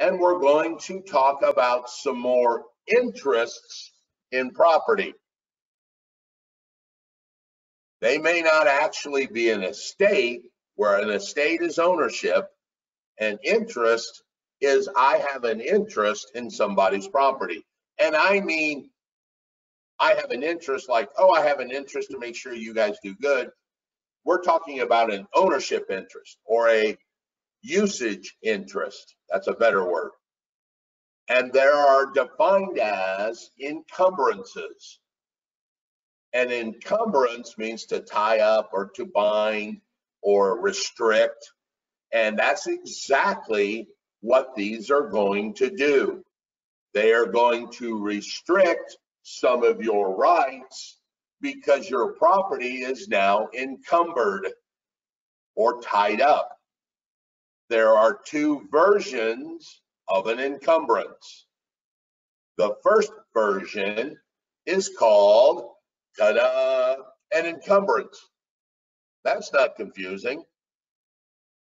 and we're going to talk about some more interests in property. They may not actually be an estate, where an estate is ownership and interest is I have an interest in somebody's property. And I mean, I have an interest like, oh, I have an interest to make sure you guys do good. We're talking about an ownership interest or a usage interest. That's a better word. And there are defined as encumbrances. An encumbrance means to tie up or to bind or restrict. And that's exactly what these are going to do. They are going to restrict some of your rights because your property is now encumbered or tied up. There are two versions of an encumbrance. The first version is called, ta-da, an encumbrance. That's not confusing.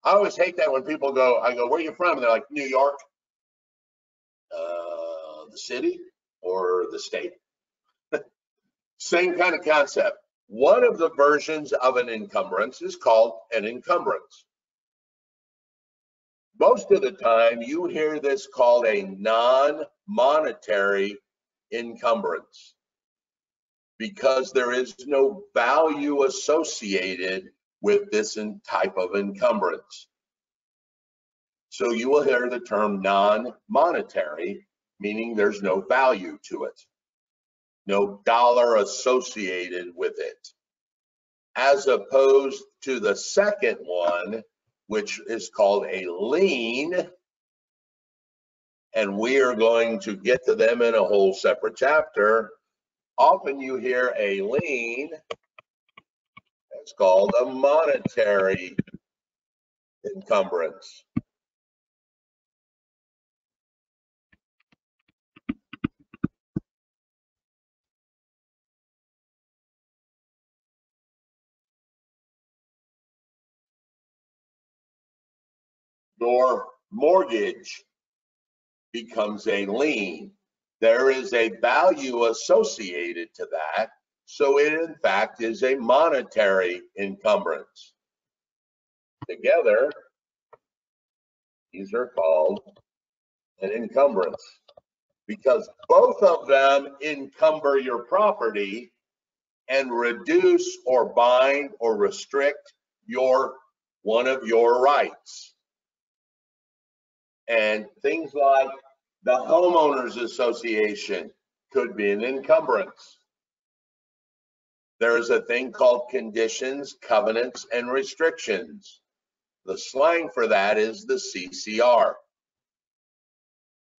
I always hate that when people go, I go, where are you from? And they're like, New York, the city or the state. Same kind of concept. One of the versions of an encumbrance is called an encumbrance. Most of the time you hear this called a non-monetary encumbrance because there is no value associated with this type of encumbrance. So you will hear the term non-monetary, meaning there's no value to it, no dollar associated with it, as opposed to the second one, which is called a lien, and we are going to get to them in a whole separate chapter. Often you hear a lien, it's called a monetary encumbrance. Your mortgage becomes a lien. There is a value associated to that, so it in fact is a monetary encumbrance. Together, these are called an encumbrance because both of them encumber your property and reduce or bind or restrict one of your rights. And things like the homeowners association could be an encumbrance. There is a thing called conditions, covenants, and restrictions. The slang for that is the CCR.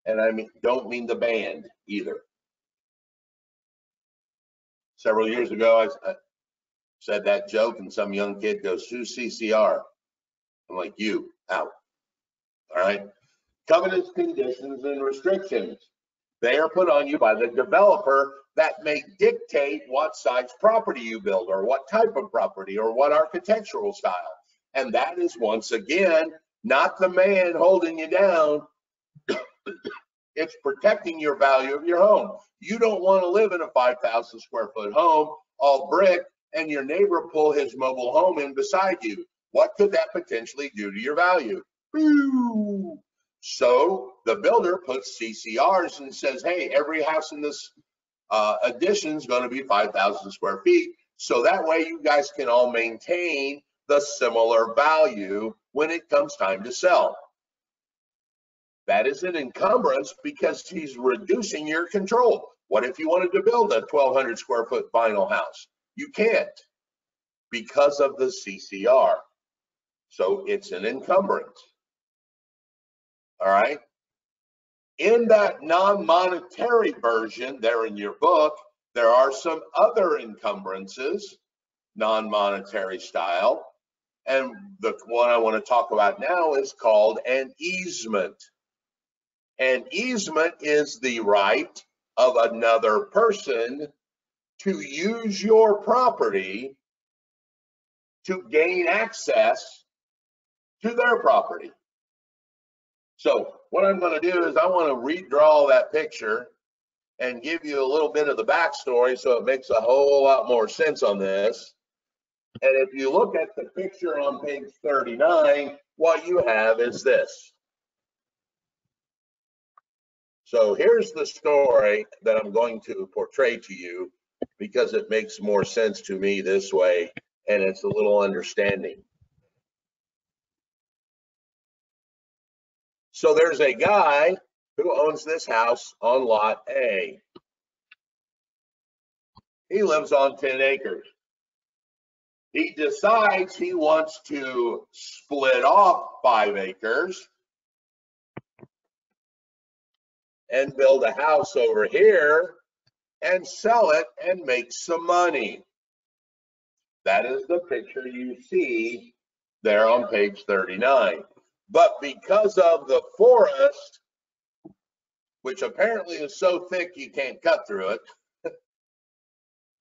And I don't mean the band either. Several years ago, I said that joke and some young kid goes, who's CCR? I'm like, you, out, all right? Covenants, conditions, and restrictions. They are put on you by the developer that may dictate what size property you build or what type of property or what architectural style. And that is, once again, not the man holding you down. It's protecting your value of your home. You don't want to live in a 5,000 square foot home, all brick, and your neighbor pull his mobile home in beside you. What could that potentially do to your value? Woo! So the builder puts CCRs and says, hey, every house in this addition is going to be 5,000 square feet. So that way you guys can all maintain the similar value when it comes time to sell. That is an encumbrance because he's reducing your control. What if you wanted to build a 1,200 square foot vinyl house? You can't because of the CCR. So it's an encumbrance. All right. In that non-monetary version there in your book, there are some other encumbrances, non-monetary style. And the one I want to talk about now is called an easement. An easement is the right of another person to use your property to gain access to their property. So what I'm going to do is I want to redraw that picture and give you a little bit of the backstory so it makes a whole lot more sense on this. And if you look at the picture on page 39, what you have is this. So here's the story that I'm going to portray to you because it makes more sense to me this way, and it's a little understanding. So there's a guy who owns this house on lot A. He lives on 10 acres. He decides he wants to split off 5 acres and build a house over here and sell it and make some money. That is the picture you see there on page 39. But because of the forest, which apparently is so thick you can't cut through it,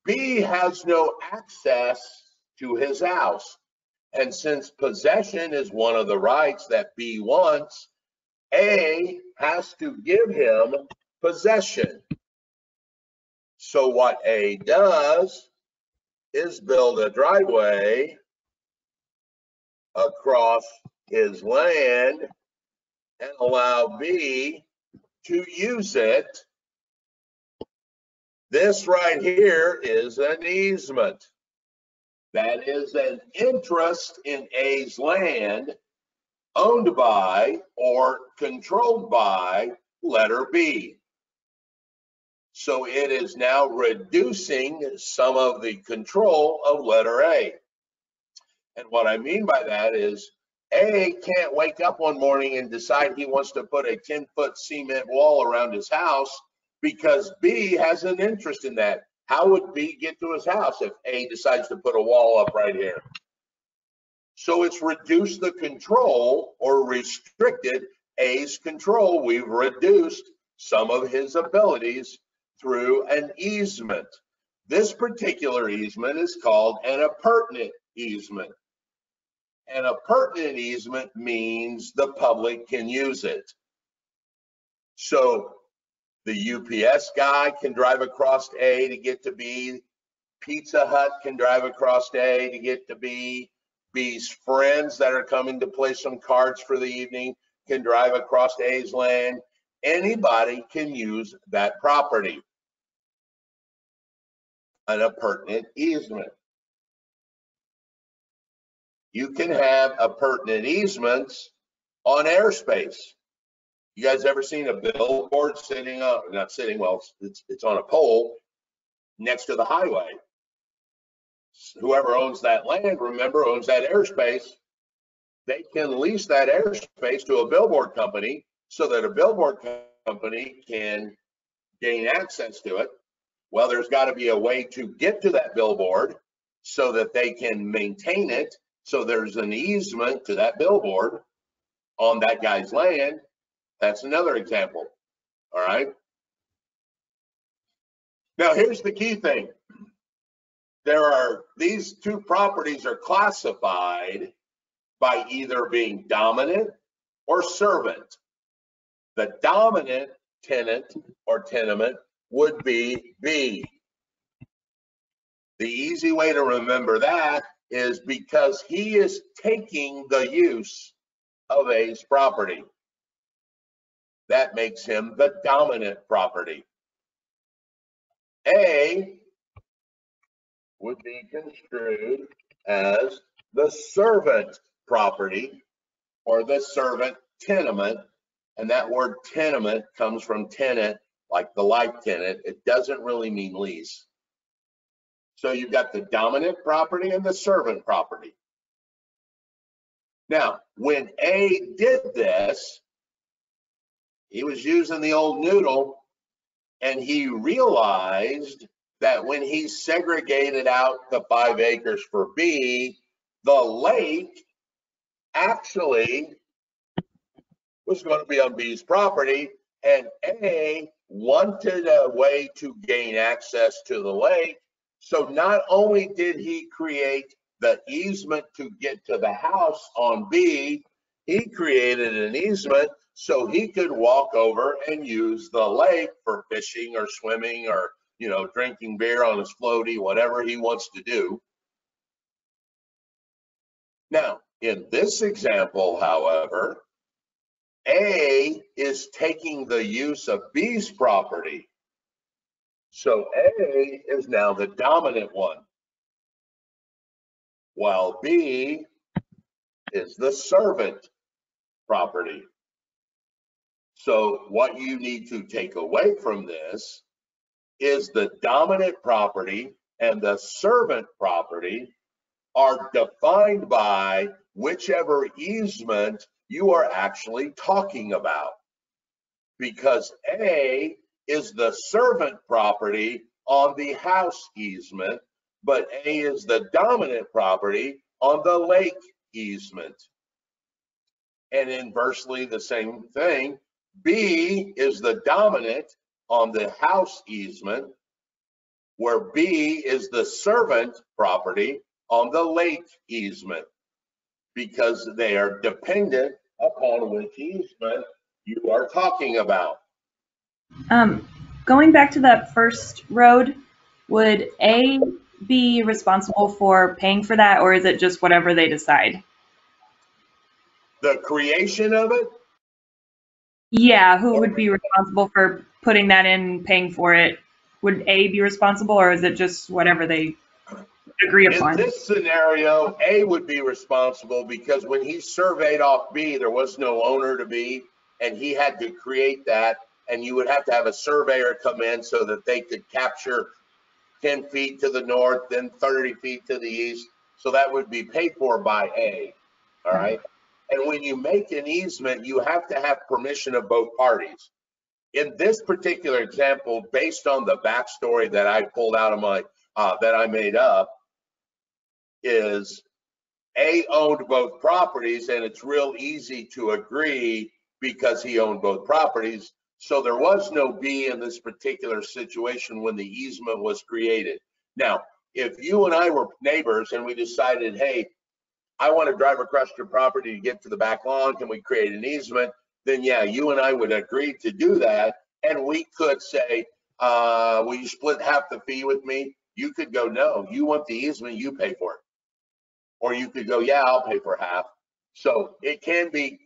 B has no access to his house. And since possession is one of the rights that B wants, A has to give him possession. So what A does is build a driveway across his land and allow B to use it. This right here is an easement. That is an interest in A's land owned by or controlled by letter B. So it is now reducing some of the control of letter A. And what I mean by that is A can't wake up one morning and decide he wants to put a 10-foot cement wall around his house because B has an interest in that. How would B get to his house if A decides to put a wall up right here? So it's reduced the control or restricted A's control. We've reduced some of his abilities through an easement. This particular easement is called an appurtenant easement. An appurtenant easement means the public can use it. So the UPS guy can drive across A to get to B. Pizza Hut can drive across A to get to B. B's friends that are coming to play some cards for the evening can drive across A's land. Anybody can use that property. An appurtenant easement. You can have appurtenant easements on airspace. You guys ever seen a billboard sitting on, not sitting, well, it's on a pole next to the highway? Whoever owns that land, remember, owns that airspace. They can lease that airspace to a billboard company so that a billboard company can gain access to it. Well, there's got to be a way to get to that billboard so that they can maintain it. So there's an easement to that billboard on that guy's land. That's another example. All right. Now, here's the key thing. There are, these two properties are classified by either being dominant or servant. The dominant tenant or tenement would be B. The easy way to remember that is because he is taking the use of A's property. That makes him the dominant property. A would be construed as the servant property or the servant tenement. And that word tenement comes from tenant, like the life tenant. It doesn't really mean lease. So you've got the dominant property and the servant property. Now, when A did this, he was using the old noodle, and he realized that when he segregated out the 5 acres for B, the lake actually was going to be on B's property, and A wanted a way to gain access to the lake. So not only did he create the easement to get to the house on B, he created an easement so he could walk over and use the lake for fishing or swimming or, you know, drinking beer on his floaty, whatever he wants to do. Now, in this example, however, A is taking the use of B's property. So A is now the dominant one, while B is the servant property. So what you need to take away from this is the dominant property and the servant property are defined by whichever easement you are actually talking about, because A is the servant property on the house easement, but A is the dominant property on the lake easement. And inversely, the same thing. B is the dominant on the house easement, where B is the servant property on the lake easement, because they are dependent upon which easement you are talking about. Going back to that first road, would A be responsible for paying for that, or is it just whatever they decide? The creation of it? Yeah, who would be responsible for putting that in, paying for it? Would A be responsible, or is it just whatever they agree upon? In this scenario, A would be responsible, because when he surveyed off B, there was no owner to B, and he had to create that, and you would have to have a surveyor come in so that they could capture 10 feet to the north, then 30 feet to the east. So that would be paid for by A, all right? And when you make an easement, you have to have permission of both parties. In this particular example, based on the backstory that I pulled out of my, that I made up, is A owned both properties, and it's real easy to agree because he owned both properties. So there was no B in this particular situation when the easement was created. Now, if you and I were neighbors and we decided, hey, I want to drive across your property to get to the back lawn, can we create an easement? Then yeah, you and I would agree to do that. And we could say, will you split half the fee with me? You could go, no, you want the easement, you pay for it. Or you could go, yeah, I'll pay for half. So it can be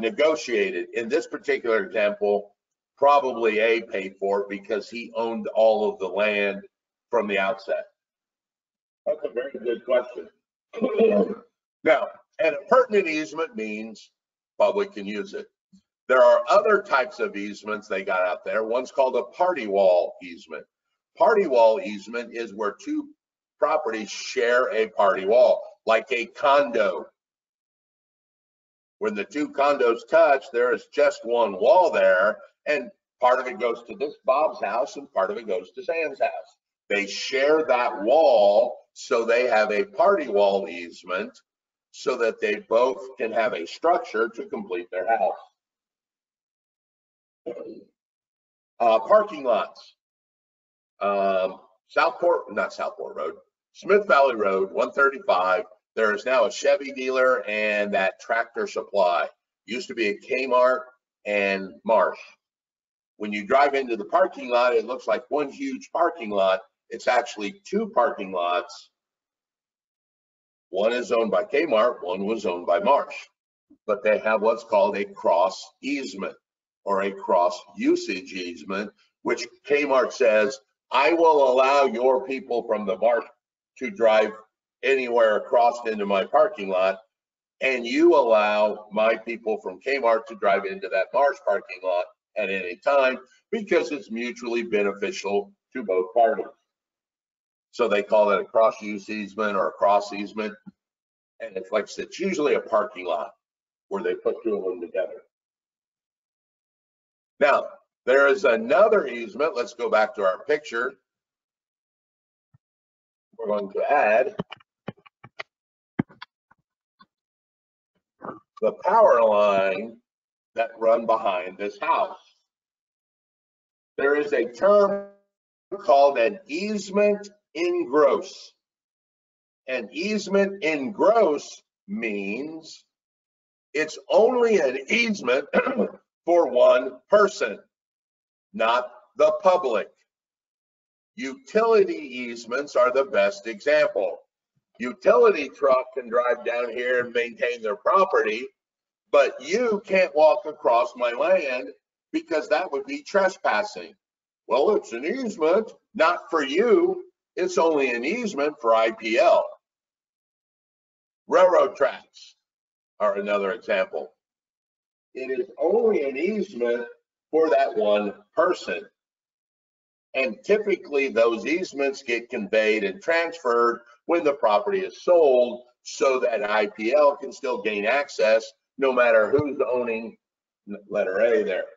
negotiated. In this particular example, probably A paid for it because he owned all of the land from the outset. That's a very good question. Now, an appurtenant easement means public can use it. There are other types of easements they got out there. One's called a party wall easement. Party wall easement is where two properties share a party wall, like a condo. When the two condos touch, there is just one wall there, and part of it goes to this Bob's house and part of it goes to Sam's house. They share that wall, so they have a party wall easement so that they both can have a structure to complete their house. Parking lots. Smith Valley Road 135. There is now a Chevy dealer and that Tractor Supply. Used to be a Kmart and Marsh. When you drive into the parking lot, it looks like one huge parking lot. It's actually two parking lots. One is owned by Kmart, one was owned by Marsh. But they have what's called a cross easement or a cross usage easement, which Kmart says, I will allow your people from the Marsh to drive anywhere across into my parking lot, and you allow my people from Kmart to drive into that Marsh parking lot at any time, because it's mutually beneficial to both parties. So they call that a cross-use easement or a cross easement, and it's like it's usually a parking lot where they put two of them together. Now, there is another easement. Let's go back to our picture. We're going to add the power line that run behind this house. There is a term called an easement in gross. An easement in gross means It's only an easement for one person, not the public. Utility easements are the best example. Utility truck can drive down here and maintain their property, but you can't walk across my land because that would be trespassing. Well, it's an easement, not for you. It's only an easement for IPL. Railroad tracks are another example. It is only an easement for that one person. And typically those easements get conveyed and transferred when the property is sold so that IPL can still gain access no matter who's owning letter A there.